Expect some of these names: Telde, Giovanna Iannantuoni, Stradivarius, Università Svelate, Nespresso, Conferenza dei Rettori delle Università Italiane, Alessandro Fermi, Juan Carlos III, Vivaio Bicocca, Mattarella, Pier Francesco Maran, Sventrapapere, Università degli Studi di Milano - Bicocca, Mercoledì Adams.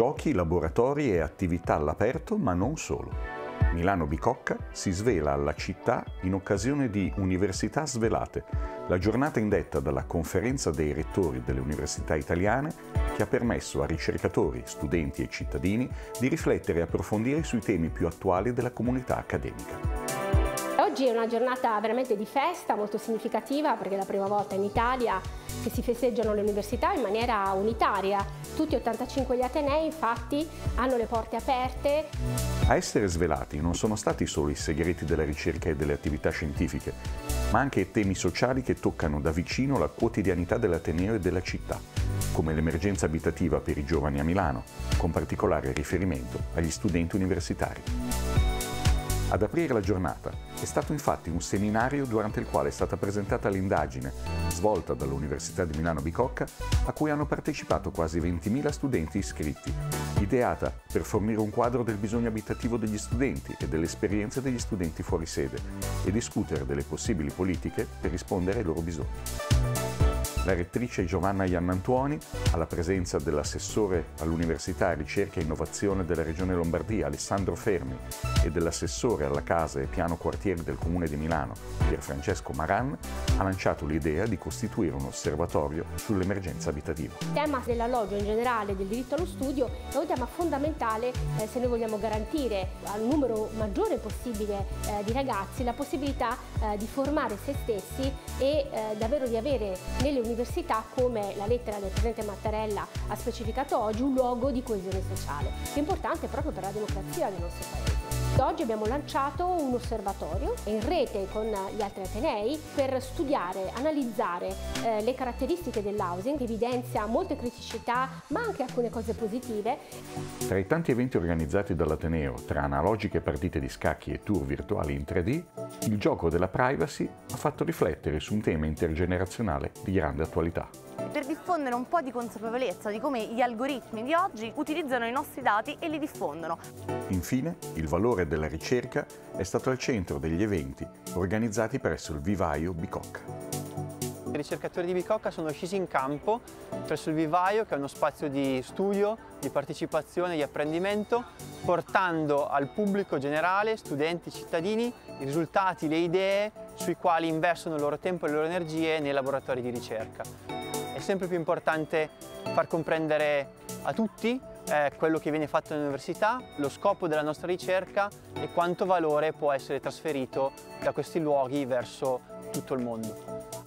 giochi, laboratori e attività all'aperto, ma non solo. Milano Bicocca si svela alla città in occasione di Università Svelate, la giornata indetta dalla Conferenza dei Rettori delle Università Italiane che ha permesso a ricercatori, studenti e cittadini di riflettere e approfondire sui temi più attuali della comunità accademica. Oggi è una giornata veramente di festa, molto significativa, perché è la prima volta in Italia che si festeggiano le università in maniera unitaria. Tutti 85 gli atenei, infatti, hanno le porte aperte. A essere svelati non sono stati solo i segreti della ricerca e delle attività scientifiche, ma anche temi sociali che toccano da vicino la quotidianità dell'ateneo e della città, come l'emergenza abitativa per i giovani a Milano, con particolare riferimento agli studenti universitari. Ad aprire la giornata è stato infatti un seminario durante il quale è stata presentata l'indagine svolta dall'Università di Milano Bicocca, a cui hanno partecipato quasi 20.000 studenti iscritti, ideata per fornire un quadro del bisogno abitativo degli studenti e delle esperienze degli studenti fuori sede e discutere delle possibili politiche per rispondere ai loro bisogni. La rettrice Giovanna Iannantuoni, alla presenza dell'assessore all'Università, Ricerca e Innovazione della Regione Lombardia, Alessandro Fermi, e dell'assessore alla Casa e Piano Quartieri del Comune di Milano, Pier Francesco Maran, ha lanciato l'idea di costituire un osservatorio sull'emergenza abitativa. Il tema dell'alloggio in generale, del diritto allo studio, è un tema fondamentale se noi vogliamo garantire al numero maggiore possibile di ragazzi la possibilità di formare se stessi e davvero di avere nelle università, come la lettera del presidente Mattarella ha specificato oggi, un luogo di coesione sociale, che è importante proprio per la democrazia del nostro paese. Oggi abbiamo lanciato un osservatorio in rete con gli altri atenei per studiare, analizzare le caratteristiche dell'housing, che evidenzia molte criticità ma anche alcune cose positive. Tra i tanti eventi organizzati dall'Ateneo, tra analogiche partite di scacchi e tour virtuali in 3D, il gioco della privacy ha fatto riflettere su un tema intergenerazionale di grande attualità. Per diffondere un po' di consapevolezza di come gli algoritmi di oggi utilizzano i nostri dati e li diffondono. Infine, il valore della ricerca è stato al centro degli eventi organizzati presso il Vivaio Bicocca. I ricercatori di Bicocca sono scesi in campo presso il Vivaio, che è uno spazio di studio, di partecipazione, di apprendimento, portando al pubblico generale, studenti, cittadini, i risultati, le idee sui quali investono il loro tempo e le loro energie nei laboratori di ricerca. È sempre più importante far comprendere a tutti quello che viene fatto all'università, lo scopo della nostra ricerca e quanto valore può essere trasferito da questi luoghi verso tutto il mondo.